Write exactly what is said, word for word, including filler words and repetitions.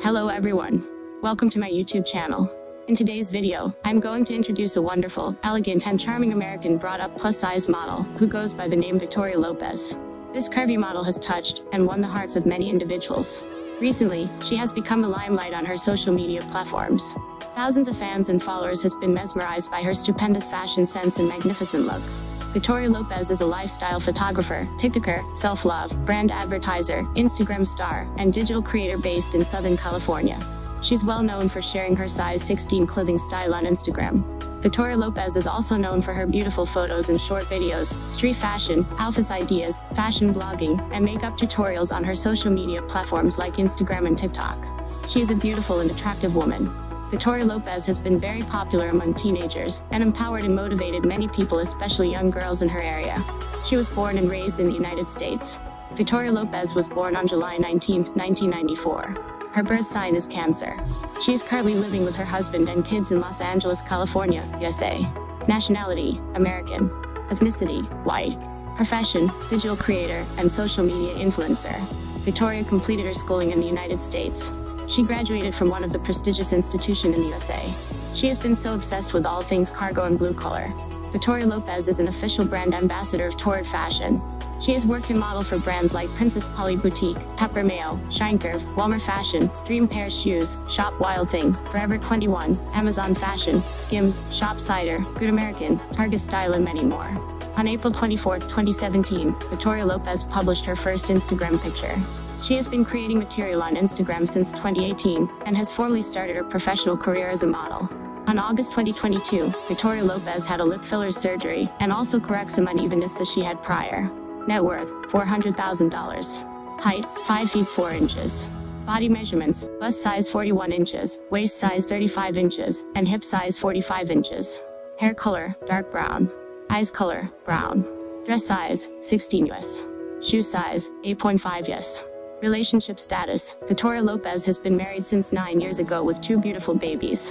Hello everyone. Welcome to my YouTube channel. In today's video, I'm going to introduce a wonderful, elegant and charming American brought-up plus-size model, who goes by the name Victoria Lopez. This curvy model has touched and won the hearts of many individuals. Recently, she has become the limelight on her social media platforms. Thousands of fans and followers has been mesmerized by her stupendous fashion sense and magnificent look. Victoria Lopez is a lifestyle photographer, TikToker, self-love, brand advertiser, Instagram star, and digital creator based in Southern California. She's well known for sharing her size sixteen clothing style on Instagram. Victoria Lopez is also known for her beautiful photos and short videos, street fashion, outfits ideas, fashion blogging, and makeup tutorials on her social media platforms like Instagram and TikTok. She is a beautiful and attractive woman. Victoria Lopez has been very popular among teenagers, and empowered and motivated many people, especially young girls in her area. She was born and raised in the United States. Victoria Lopez was born on July nineteenth, nineteen ninety-four. Her birth sign is Cancer. She is currently living with her husband and kids in Los Angeles, California, U S A. Nationality, American. Ethnicity, white. Profession, digital creator and social media influencer. Victoria completed her schooling in the United States. She graduated from one of the prestigious institutions in the U S A. She has been so obsessed with all things cargo and blue collar. Victoria Lopez is an official brand ambassador of Torrid Fashion. She has worked and modeled for brands like Princess Polly Boutique, Pepper Mayo, Shine Curve, Walmart Fashion, Dream Pairs Shoes, Shop Wild Thing, Forever twenty-one, Amazon Fashion, Skims, Shop Cider, Good American, Target Style and many more. On April twenty-fourth, twenty seventeen, Victoria Lopez published her first Instagram picture. She has been creating material on Instagram since twenty eighteen, and has formally started her professional career as a model. On August twenty twenty-two, Victoria Lopez had a lip filler surgery, and also corrects some unevenness that she had prior. Net worth, four hundred thousand dollars. Height, five feet four inches. Body measurements, bust size forty-one inches, waist size thirty-five inches, and hip size forty-five inches. Hair color, dark brown. Eyes color, brown. Dress size, sixteen U S. Shoe size, eight point five U S. Relationship status, Victoria Lopez has been married since nine years ago with two beautiful babies.